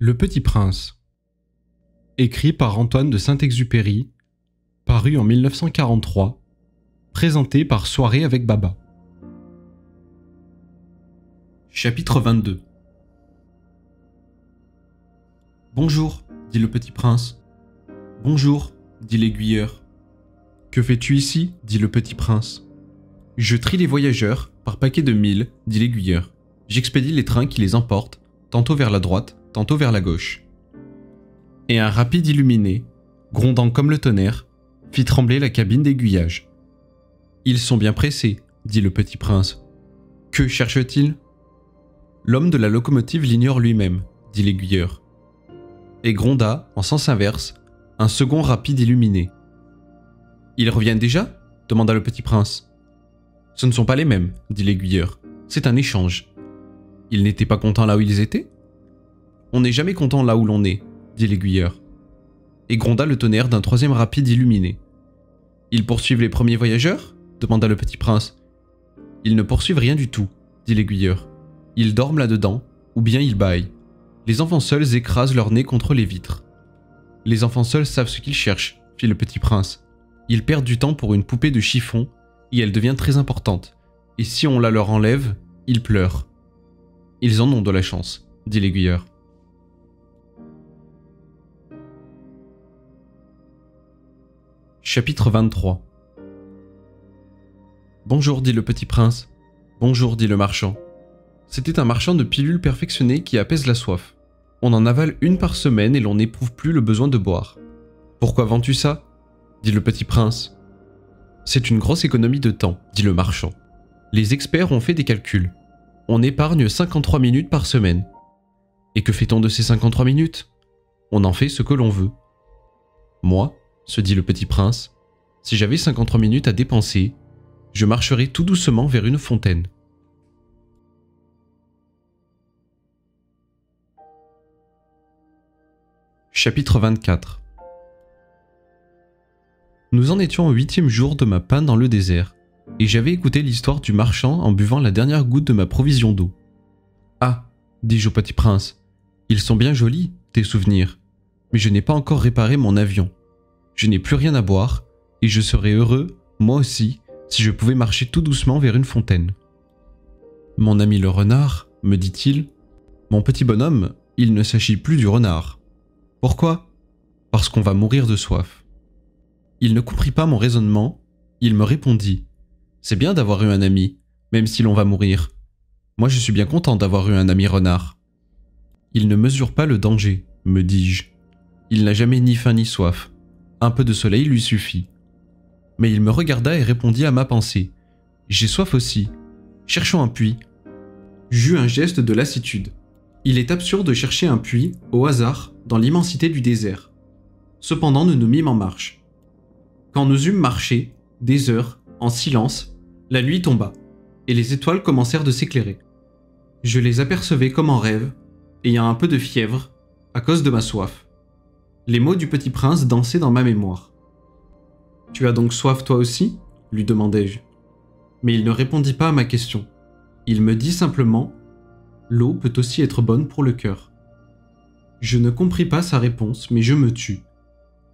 Le Petit Prince, écrit par Antoine de Saint-Exupéry, paru en 1943, présenté par Soirée avec Baba. Chapitre 22. Bonjour, dit le Petit Prince. Bonjour, dit l'aiguilleur. Que fais-tu ici, dit le Petit Prince. Je trie les voyageurs par paquets de 1000, dit l'aiguilleur. J'expédie les trains qui les emportent, tantôt vers la droite, tantôt vers la gauche. Et un rapide illuminé, grondant comme le tonnerre, fit trembler la cabine d'aiguillage. Ils sont bien pressés, dit le Petit Prince. Que cherchent-ils? L'homme de la locomotive l'ignore lui-même, dit l'aiguilleur. Et gronda, en sens inverse, un second rapide illuminé. Ils reviennent déjà? Demanda le Petit Prince. Ce ne sont pas les mêmes, dit l'aiguilleur. C'est un échange. Ils n'étaient pas contents là où ils étaient? On n'est jamais content là où l'on est, dit l'aiguilleur. Et gronda le tonnerre d'un troisième rapide illuminé. Ils poursuivent les premiers voyageurs? Demanda le Petit Prince. Ils ne poursuivent rien du tout, dit l'aiguilleur. Ils dorment là-dedans, ou bien ils bâillent. Les enfants seuls écrasent leur nez contre les vitres. Les enfants seuls savent ce qu'ils cherchent, fit le Petit Prince. Ils perdent du temps pour une poupée de chiffon, et elle devient très importante. Et si on la leur enlève, ils pleurent. Ils en ont de la chance, dit l'aiguilleur. Chapitre 23. Bonjour, dit le Petit Prince. Bonjour, dit le marchand. C'était un marchand de pilules perfectionnées qui apaise la soif. On en avale une par semaine et l'on n'éprouve plus le besoin de boire. Pourquoi vends-tu ça? Dit le Petit Prince. C'est une grosse économie de temps, dit le marchand. Les experts ont fait des calculs. On épargne 53 minutes par semaine. Et que fait-on de ces 53 minutes? On en fait ce que l'on veut. Moi, se dit le Petit Prince, si j'avais 53 minutes à dépenser, je marcherais tout doucement vers une fontaine. Chapitre 24. Nous en étions au 8e jour de ma panne dans le désert, et j'avais écouté l'histoire du marchand en buvant la dernière goutte de ma provision d'eau. Ah, dis-je au Petit Prince, ils sont bien jolis, tes souvenirs, mais je n'ai pas encore réparé mon avion. Je n'ai plus rien à boire, et je serais heureux, moi aussi, si je pouvais marcher tout doucement vers une fontaine. Mon ami le renard, me dit-il, mon petit bonhomme, il ne s'agit plus du renard. Pourquoi? Parce qu'on va mourir de soif. Il ne comprit pas mon raisonnement, il me répondit « C'est bien d'avoir eu un ami, même si l'on va mourir. Moi je suis bien content d'avoir eu un ami renard. » Il ne mesure pas le danger, me dis-je. Il n'a jamais ni faim ni soif. Un peu de soleil lui suffit. Mais il me regarda et répondit à ma pensée « J'ai soif aussi. Cherchons un puits. » J'eus un geste de lassitude. Il est absurde de chercher un puits, au hasard, dans l'immensité du désert. Cependant, nous nous mîmes en marche. Quand nous eûmes marché, des heures, en silence, la nuit tomba, et les étoiles commencèrent de s'éclairer. Je les apercevais comme en rêve, ayant un peu de fièvre, à cause de ma soif. Les mots du Petit Prince dansaient dans ma mémoire. « Tu as donc soif toi aussi ?» lui demandai-je. Mais il ne répondit pas à ma question. Il me dit simplement « L'eau peut aussi être bonne pour le cœur. » Je ne compris pas sa réponse, mais je me tus.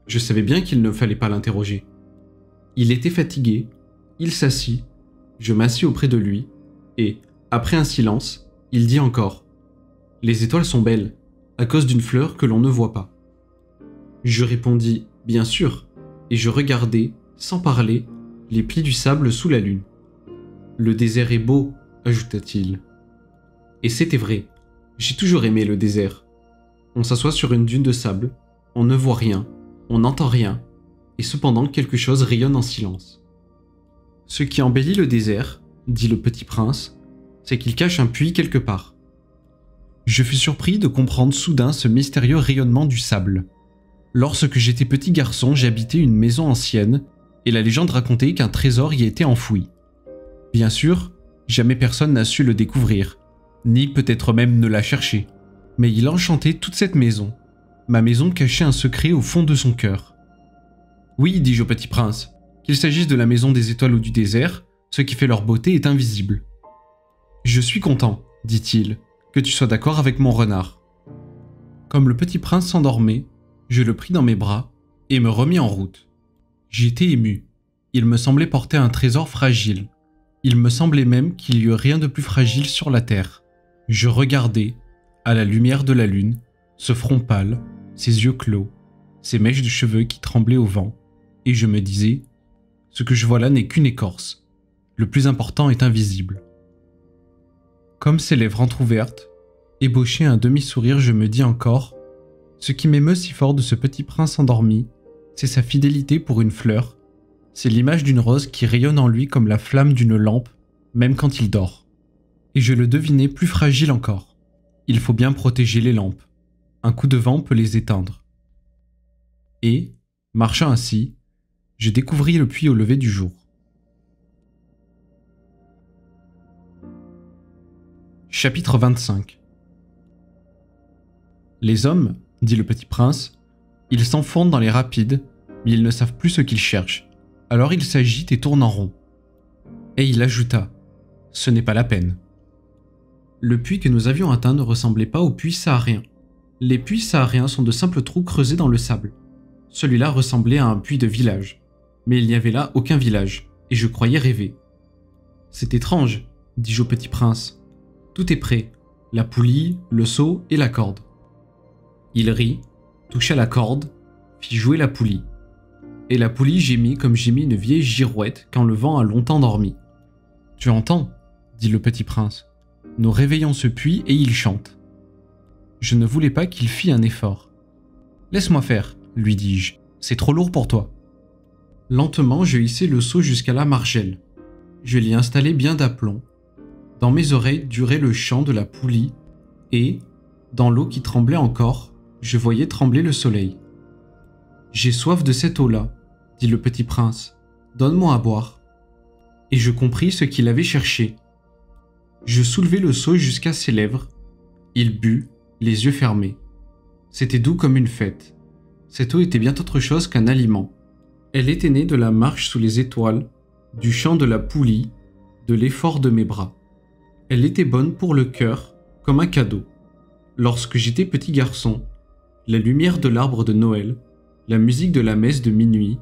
Je savais bien qu'il ne fallait pas l'interroger. Il était fatigué, il s'assit, je m'assis auprès de lui, et, après un silence, il dit encore « Les étoiles sont belles, à cause d'une fleur que l'on ne voit pas. » Je répondis « Bien sûr », et je regardais, sans parler, les plis du sable sous la lune. « Le désert est beau », ajouta-t-il. Et c'était vrai, j'ai toujours aimé le désert. On s'assoit sur une dune de sable, on ne voit rien, on n'entend rien, et cependant quelque chose rayonne en silence. « Ce qui embellit le désert, dit le Petit Prince, c'est qu'il cache un puits quelque part. » Je fus surpris de comprendre soudain ce mystérieux rayonnement du sable. Lorsque j'étais petit garçon, j'habitais une maison ancienne, et la légende racontait qu'un trésor y était enfoui. Bien sûr, jamais personne n'a su le découvrir, ni peut-être même ne l'a cherché. Mais il enchantait toute cette maison. Ma maison cachait un secret au fond de son cœur. « Oui, dis-je au Petit Prince, qu'il s'agisse de la maison des étoiles ou du désert, ce qui fait leur beauté est invisible. »« Je suis content, dit-il, que tu sois d'accord avec mon renard. » Comme le petit prince s'endormait, je le pris dans mes bras et me remis en route. J'étais ému. Il me semblait porter un trésor fragile. Il me semblait même qu'il y eût rien de plus fragile sur la terre. Je regardais, à la lumière de la lune, ce front pâle, ses yeux clos, ses mèches de cheveux qui tremblaient au vent, et je me disais, ce que je vois là n'est qu'une écorce. Le plus important est invisible. Comme ses lèvres entrouvertes, ébauchaient un demi-sourire, je me dis encore, ce qui m'émeut si fort de ce petit prince endormi, c'est sa fidélité pour une fleur, c'est l'image d'une rose qui rayonne en lui comme la flamme d'une lampe, même quand il dort. Et je le devinais plus fragile encore. Il faut bien protéger les lampes. Un coup de vent peut les éteindre. Et, marchant ainsi, je découvris le puits au lever du jour. Chapitre 25. Les hommes, dit le petit prince, ils s'enfoncent dans les rapides, mais ils ne savent plus ce qu'ils cherchent. Alors il s'agite et tourne en rond. Et il ajouta, ce n'est pas la peine. Le puits que nous avions atteint ne ressemblait pas au puits saharien. Les puits sahariens sont de simples trous creusés dans le sable. Celui-là ressemblait à un puits de village. Mais il n'y avait là aucun village, et je croyais rêver. C'est étrange, dis-je au petit prince. Tout est prêt, la poulie, le seau et la corde. Il rit, toucha la corde, fit jouer la poulie. Et la poulie gémit comme gémit une vieille girouette quand le vent a longtemps dormi. « Tu entends ?» dit le petit prince. « Nous réveillons ce puits et il chante. » Je ne voulais pas qu'il fît un effort. « Laisse-moi faire, » lui dis-je. « C'est trop lourd pour toi. » Lentement, je hissai le seau jusqu'à la margelle. Je l'y installai bien d'aplomb. Dans mes oreilles durait le chant de la poulie et, dans l'eau qui tremblait encore, je voyais trembler le soleil. « J'ai soif de cette eau-là, » dit le petit prince. « Donne-moi à boire. » Et je compris ce qu'il avait cherché. Je soulevai le seau jusqu'à ses lèvres. Il but, les yeux fermés. C'était doux comme une fête. Cette eau était bien autre chose qu'un aliment. Elle était née de la marche sous les étoiles, du chant de la poulie, de l'effort de mes bras. Elle était bonne pour le cœur, comme un cadeau. Lorsque j'étais petit garçon, la lumière de l'arbre de Noël, la musique de la messe de minuit,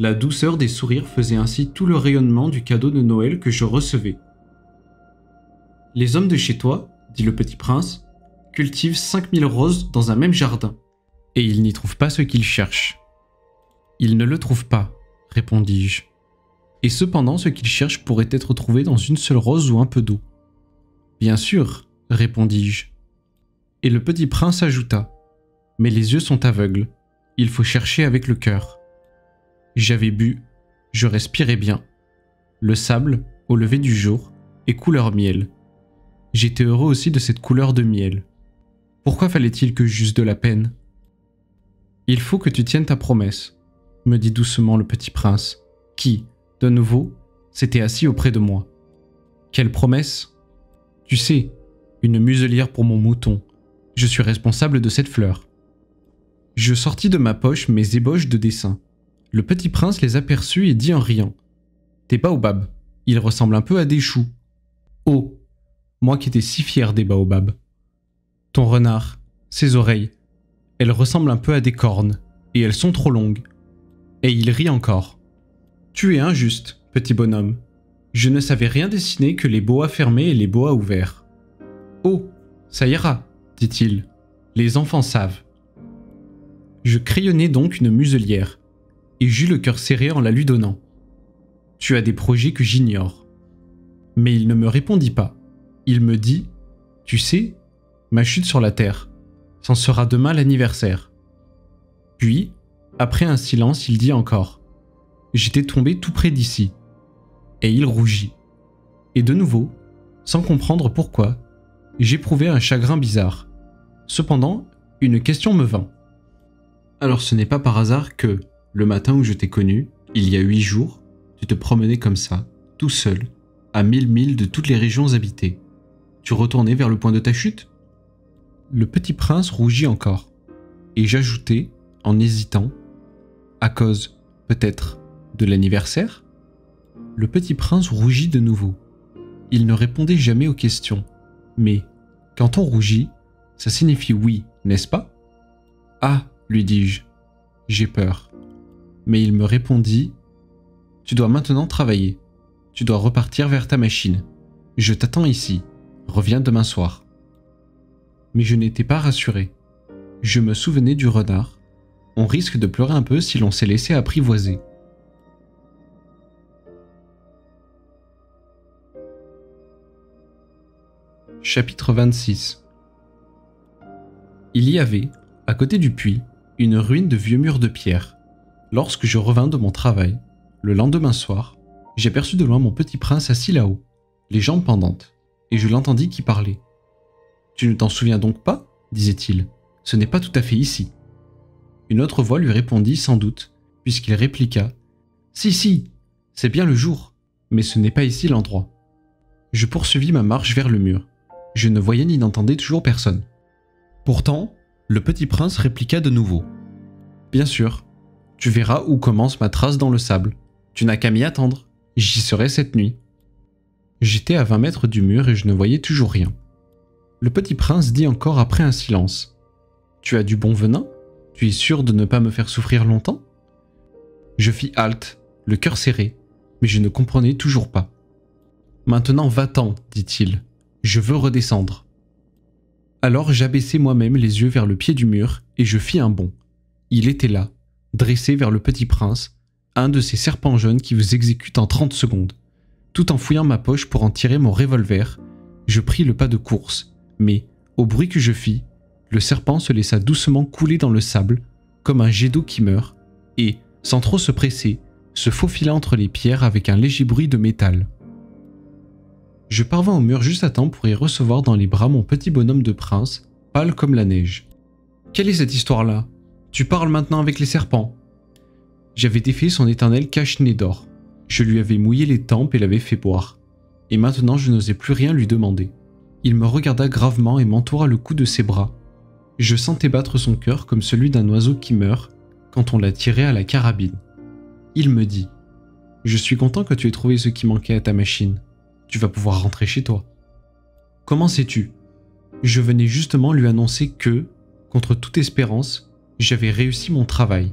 la douceur des sourires faisait ainsi tout le rayonnement du cadeau de Noël que je recevais. « Les hommes de chez toi, dit le petit prince, cultivent 5000 roses dans un même jardin, et ils n'y trouvent pas ce qu'ils cherchent. »« Ils ne le trouvent pas, » répondis-je. « Et cependant ce qu'ils cherchent pourrait être trouvé dans une seule rose ou un peu d'eau. »« Bien sûr, » répondis-je. Et le petit prince ajouta, « Mais les yeux sont aveugles, il faut chercher avec le cœur. » J'avais bu, je respirais bien. Le sable, au lever du jour, est couleur miel. J'étais heureux aussi de cette couleur de miel. Pourquoi fallait-il que j'eusse de la peine? Il faut que tu tiennes ta promesse, me dit doucement le petit prince, qui, de nouveau, s'était assis auprès de moi. Quelle promesse? Tu sais, une muselière pour mon mouton. Je suis responsable de cette fleur. Je sortis de ma poche mes ébauches de dessin. Le petit prince les aperçut et dit en riant, « T'es pas baobab, il ressemble un peu à des choux. »« Oh, moi qui étais si fier des baobabs. »« Ton renard, ses oreilles, elles ressemblent un peu à des cornes, et elles sont trop longues. » Et il rit encore. « Tu es injuste, petit bonhomme. Je ne savais rien dessiner que les boas fermés et les boas ouverts. »« Oh, ça ira, » dit-il, « les enfants savent. » Je crayonnais donc une muselière. Et j'eus le cœur serré en la lui donnant. « Tu as des projets que j'ignore. » Mais il ne me répondit pas. Il me dit, « Tu sais, ma chute sur la terre, c'en sera demain l'anniversaire. » Puis, après un silence, il dit encore, « J'étais tombé tout près d'ici. » Et il rougit. Et de nouveau, sans comprendre pourquoi, j'éprouvais un chagrin bizarre. Cependant, une question me vint. « Alors ce n'est pas par hasard que... » Le matin où je t'ai connu, il y a 8 jours, tu te promenais comme ça, tout seul, à 1000 milles de toutes les régions habitées. Tu retournais vers le point de ta chute? Le petit prince rougit encore, et j'ajoutai, en hésitant, à cause, peut-être, de l'anniversaire? Le petit prince rougit de nouveau. Il ne répondait jamais aux questions, mais, quand on rougit, ça signifie oui, n'est-ce pas? « Ah !» lui dis-je. « J'ai peur. » Mais il me répondit « Tu dois maintenant travailler. Tu dois repartir vers ta machine. Je t'attends ici. Reviens demain soir. » Mais je n'étais pas rassuré. Je me souvenais du renard. On risque de pleurer un peu si l'on s'est laissé apprivoiser. Chapitre 26. Il y avait, à côté du puits, une ruine de vieux murs de pierre. Lorsque je revins de mon travail, le lendemain soir, j'aperçus de loin mon petit prince assis là-haut, les jambes pendantes, et je l'entendis qui parlait. « Tu ne t'en souviens donc pas ? » disait-il. « Ce n'est pas tout à fait ici. » Une autre voix lui répondit sans doute, puisqu'il répliqua. « Si, si, c'est bien le jour, mais ce n'est pas ici l'endroit. » Je poursuivis ma marche vers le mur. Je ne voyais ni n'entendais toujours personne. Pourtant, le petit prince répliqua de nouveau. « Bien sûr, tu verras où commence ma trace dans le sable. Tu n'as qu'à m'y attendre. J'y serai cette nuit. » J'étais à 20 mètres du mur et je ne voyais toujours rien. Le petit prince dit encore après un silence. « Tu as du bon venin ? Tu es sûr de ne pas me faire souffrir longtemps ? » Je fis halte, le cœur serré, mais je ne comprenais toujours pas. « Maintenant va-t'en, dit-il. Je veux redescendre. » Alors j'abaissai moi-même les yeux vers le pied du mur et je fis un bond. Il était là, dressé vers le petit prince, un de ces serpents jaunes qui vous exécutent en 30 secondes. Tout en fouillant ma poche pour en tirer mon revolver, je pris le pas de course, mais, au bruit que je fis, le serpent se laissa doucement couler dans le sable, comme un jet d'eau qui meurt, et, sans trop se presser, se faufila entre les pierres avec un léger bruit de métal. Je parvins au mur juste à temps pour y recevoir dans les bras mon petit bonhomme de prince, pâle comme la neige. « Quelle est cette histoire-là ? Tu parles maintenant avec les serpents ?» J'avais défait son éternel cache-nez d'or. Je lui avais mouillé les tempes et l'avais fait boire. Et maintenant je n'osais plus rien lui demander. Il me regarda gravement et m'entoura le cou de ses bras. Je sentais battre son cœur comme celui d'un oiseau qui meurt quand on l'a tiré à la carabine. Il me dit « Je suis content que tu aies trouvé ce qui manquait à ta machine. Tu vas pouvoir rentrer chez toi. » « Comment sais-tu ? » Je venais justement lui annoncer que, contre toute espérance, j'avais réussi mon travail.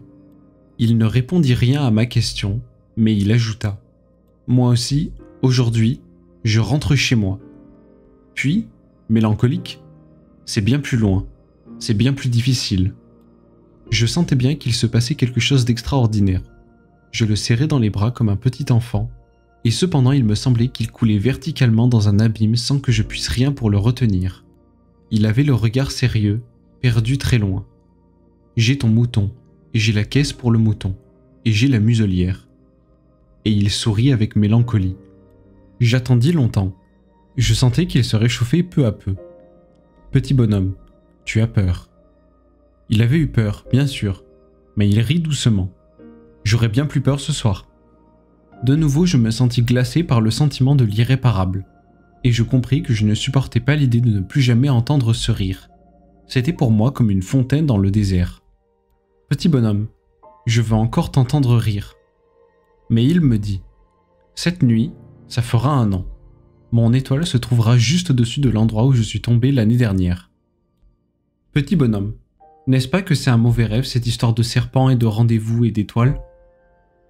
Il ne répondit rien à ma question, mais il ajouta « Moi aussi, aujourd'hui, je rentre chez moi. » Puis, mélancolique, « C'est bien plus loin, c'est bien plus difficile. » Je sentais bien qu'il se passait quelque chose d'extraordinaire. Je le serrais dans les bras comme un petit enfant, et cependant il me semblait qu'il coulait verticalement dans un abîme sans que je puisse rien pour le retenir. Il avait le regard sérieux, perdu très loin. « J'ai ton mouton, et j'ai la caisse pour le mouton, et j'ai la muselière. » Et il sourit avec mélancolie. J'attendis longtemps. Je sentais qu'il se réchauffait peu à peu. « Petit bonhomme, tu as peur. » Il avait eu peur, bien sûr, mais il rit doucement. « J'aurais bien plus peur ce soir. » De nouveau, je me sentis glacé par le sentiment de l'irréparable, et je compris que je ne supportais pas l'idée de ne plus jamais entendre ce rire. C'était pour moi comme une fontaine dans le désert. « Petit bonhomme, je veux encore t'entendre rire. » Mais il me dit « Cette nuit, ça fera 1 an. Mon étoile se trouvera juste au-dessus de l'endroit où je suis tombé l'année dernière. » « Petit bonhomme, n'est-ce pas que c'est un mauvais rêve cette histoire de serpent et de rendez-vous et d'étoiles ?»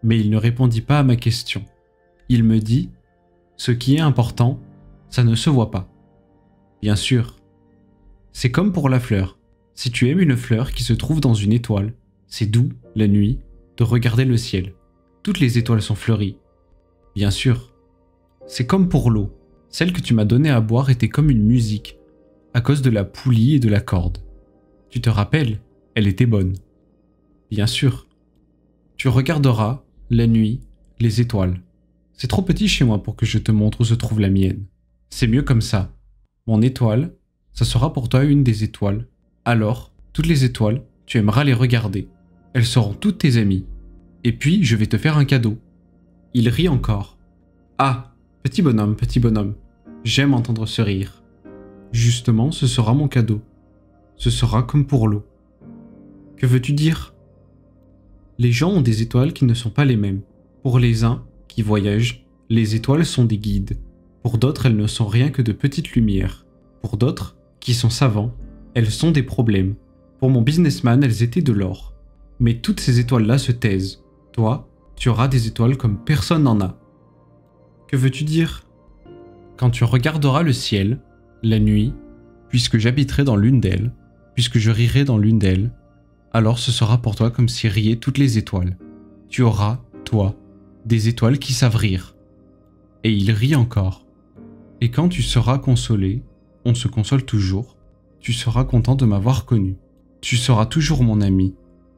Mais il ne répondit pas à ma question. Il me dit « Ce qui est important, ça ne se voit pas. » Bien sûr. C'est comme pour la fleur. Si tu aimes une fleur qui se trouve dans une étoile, c'est doux, la nuit, de regarder le ciel. Toutes les étoiles sont fleuries. Bien sûr. C'est comme pour l'eau. Celle que tu m'as donnée à boire était comme une musique, à cause de la poulie et de la corde. Tu te rappelles, elle était bonne. Bien sûr. Tu regarderas, la nuit, les étoiles. C'est trop petit chez moi pour que je te montre où se trouve la mienne. C'est mieux comme ça. Mon étoile, ça sera pour toi une des étoiles. Alors, toutes les étoiles, tu aimeras les regarder. Elles seront toutes tes amies. Et puis, je vais te faire un cadeau. Il rit encore. Ah, petit bonhomme, j'aime entendre ce rire. Justement, ce sera mon cadeau. Ce sera comme pour l'eau. Que veux-tu dire ? Les gens ont des étoiles qui ne sont pas les mêmes. Pour les uns, qui voyagent, les étoiles sont des guides. Pour d'autres, elles ne sont rien que de petites lumières. Pour d'autres, qui sont savants, elles sont des problèmes. Pour mon businessman, elles étaient de l'or. Mais toutes ces étoiles-là se taisent. Toi, tu auras des étoiles comme personne n'en a. Que veux-tu dire? Quand tu regarderas le ciel, la nuit, puisque j'habiterai dans l'une d'elles, puisque je rirai dans l'une d'elles, alors ce sera pour toi comme si riaient toutes les étoiles. Tu auras, toi, des étoiles qui savent rire. Et il rit encore. Et quand tu seras consolé, on se console toujours, tu seras content de m'avoir connu. Tu seras toujours mon ami,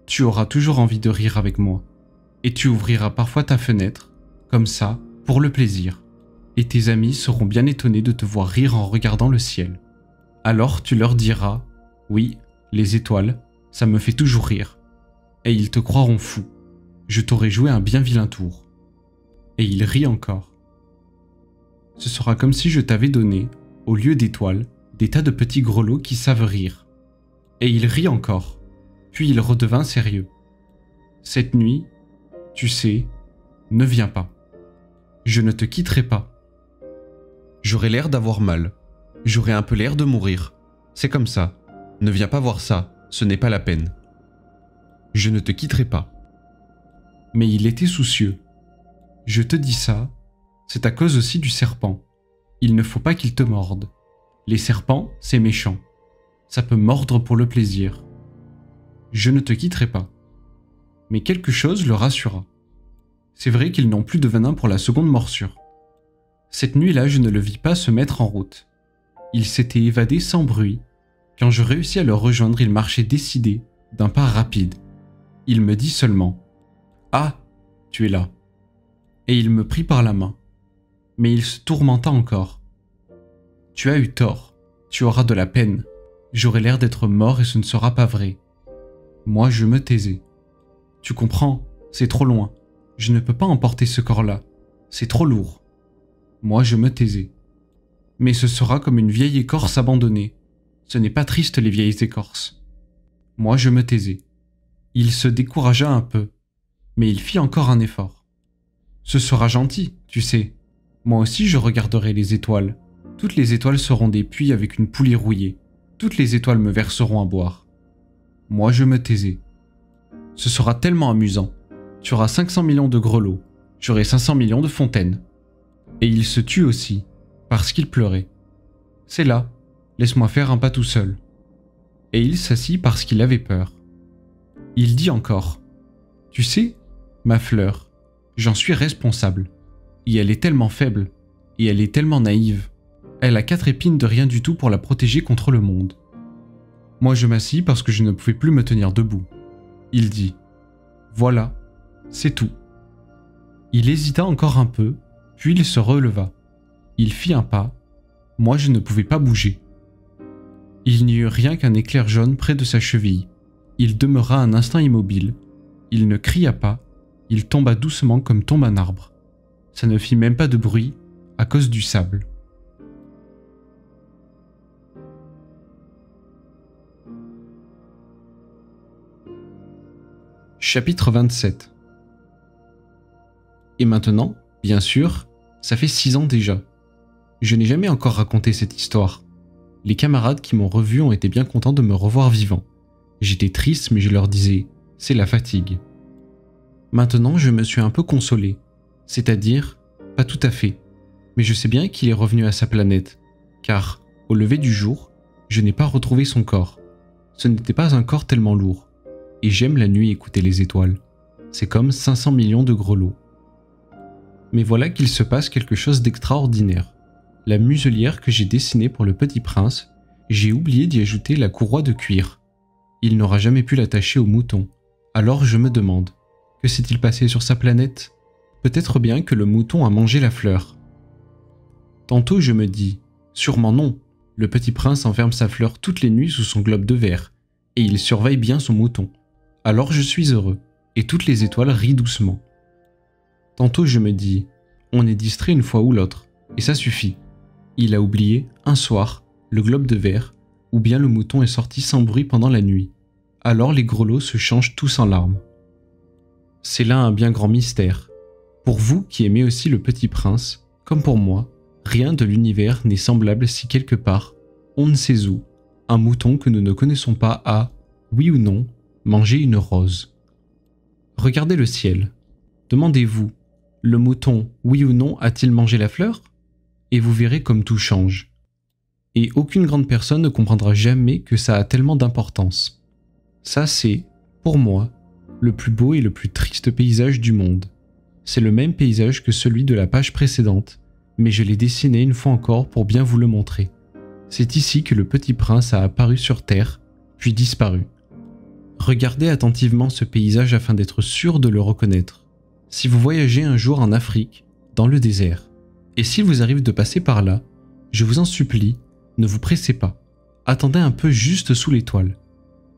tu auras toujours envie de rire avec moi. Et tu ouvriras parfois ta fenêtre, comme ça, pour le plaisir. Et tes amis seront bien étonnés de te voir rire en regardant le ciel. Alors tu leur diras, oui, les étoiles, ça me fait toujours rire. Et ils te croiront fou. Je t'aurais joué un bien vilain tour. Et il rit encore. Ce sera comme si je t'avais donné, au lieu d'étoiles, des tas de petits grelots qui savent rire. Et il rit encore. Puis il redevint sérieux. Cette nuit, tu sais, ne viens pas. Je ne te quitterai pas. J'aurai l'air d'avoir mal. J'aurai un peu l'air de mourir. C'est comme ça. Ne viens pas voir ça, ce n'est pas la peine. Je ne te quitterai pas. Mais il était soucieux. Je te dis ça, c'est à cause aussi du serpent. Il ne faut pas qu'il te morde. Les serpents, c'est méchant. Ça peut mordre pour le plaisir. Je ne te quitterai pas. Mais quelque chose le rassura. C'est vrai qu'ils n'ont plus de venin pour la seconde morsure. Cette nuit-là, je ne le vis pas se mettre en route. Il s'était évadé sans bruit. Quand je réussis à le rejoindre, il marchait décidé, d'un pas rapide. Il me dit seulement « Ah, tu es là !» Et il me prit par la main. Mais il se tourmenta encore. « Tu as eu tort, tu auras de la peine. J'aurai l'air d'être mort et ce ne sera pas vrai. » Moi, je me taisais. « Tu comprends, c'est trop loin. Je ne peux pas emporter ce corps-là. C'est trop lourd. » Moi, je me taisais. « Mais ce sera comme une vieille écorce abandonnée. Ce n'est pas triste les vieilles écorces. » Moi, je me taisais. Il se découragea un peu, mais il fit encore un effort. « Ce sera gentil, tu sais. Moi aussi je regarderai les étoiles. Toutes les étoiles seront des puits avec une poulie rouillée. Toutes les étoiles me verseront à boire. » Moi, je me taisais. « Ce sera tellement amusant. Tu auras 500 millions de grelots. J'aurai 500 millions de fontaines. » Et il se tut aussi, parce qu'il pleurait. « C'est là. Laisse-moi faire un pas tout seul. » Et il s'assit parce qu'il avait peur. Il dit encore « Tu sais, ma fleur, j'en suis responsable. Et elle est tellement faible, et elle est tellement naïve. Elle a 4 épines de rien du tout pour la protéger contre le monde. » Moi je m'assis parce que je ne pouvais plus me tenir debout. Il dit « Voilà, c'est tout. » Il hésita encore un peu, puis il se releva. Il fit un pas. Moi je ne pouvais pas bouger. Il n'y eut rien qu'un éclair jaune près de sa cheville. Il demeura un instant immobile. Il ne cria pas. Il tomba doucement comme tombe un arbre. Ça ne fit même pas de bruit, à cause du sable. Chapitre 27. Et maintenant, bien sûr, ça fait 6 ans déjà. Je n'ai jamais encore raconté cette histoire. Les camarades qui m'ont revu ont été bien contents de me revoir vivant. J'étais triste, mais je leur disais « c'est la fatigue ». Maintenant, je me suis un peu consolé. C'est-à-dire, pas tout à fait. Mais je sais bien qu'il est revenu à sa planète. Car, au lever du jour, je n'ai pas retrouvé son corps. Ce n'était pas un corps tellement lourd. Et j'aime la nuit écouter les étoiles. C'est comme 500 millions de grelots. Mais voilà qu'il se passe quelque chose d'extraordinaire. La muselière que j'ai dessinée pour le petit prince, j'ai oublié d'y ajouter la courroie de cuir. Il n'aura jamais pu l'attacher au mouton. Alors je me demande, que s'est-il passé sur sa planète? Peut-être bien que le mouton a mangé la fleur. Tantôt je me dis, sûrement non, le petit prince enferme sa fleur toutes les nuits sous son globe de verre, et il surveille bien son mouton. Alors je suis heureux, et toutes les étoiles rient doucement. Tantôt je me dis, on est distrait une fois ou l'autre, et ça suffit. Il a oublié, un soir, le globe de verre, ou bien le mouton est sorti sans bruit pendant la nuit. Alors les grelots se changent tous en larmes. C'est là un bien grand mystère. Pour vous qui aimez aussi le petit prince, comme pour moi, rien de l'univers n'est semblable si quelque part, on ne sait où, un mouton que nous ne connaissons pas a, Oui ou non, mangez une rose. Regardez le ciel. Demandez-vous, le mouton, oui ou non, a-t-il mangé la fleur? Et vous verrez comme tout change. Et aucune grande personne ne comprendra jamais que ça a tellement d'importance. Ça c'est, pour moi, le plus beau et le plus triste paysage du monde. C'est le même paysage que celui de la page précédente, mais je l'ai dessiné une fois encore pour bien vous le montrer. C'est ici que le petit prince a apparu sur terre, puis disparu. Regardez attentivement ce paysage afin d'être sûr de le reconnaître. Si vous voyagez un jour en Afrique, dans le désert, et s'il vous arrive de passer par là, je vous en supplie, ne vous pressez pas, attendez un peu juste sous l'étoile.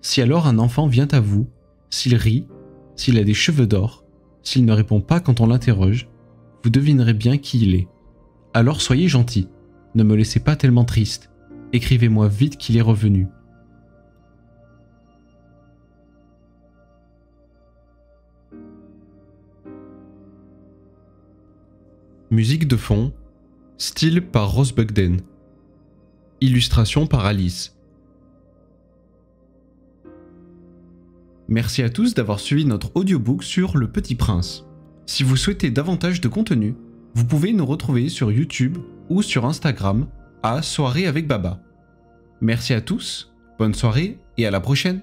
Si alors un enfant vient à vous, s'il rit, s'il a des cheveux d'or, s'il ne répond pas quand on l'interroge, vous devinerez bien qui il est. Alors soyez gentil, ne me laissez pas tellement triste, écrivez-moi vite qu'il est revenu. Musique de fond, style par Ross Bugden. Illustration par Alice. Merci à tous d'avoir suivi notre audiobook sur Le Petit Prince. Si vous souhaitez davantage de contenu, vous pouvez nous retrouver sur YouTube ou sur Instagram à Soirée avec Baba. Merci à tous, bonne soirée et à la prochaine!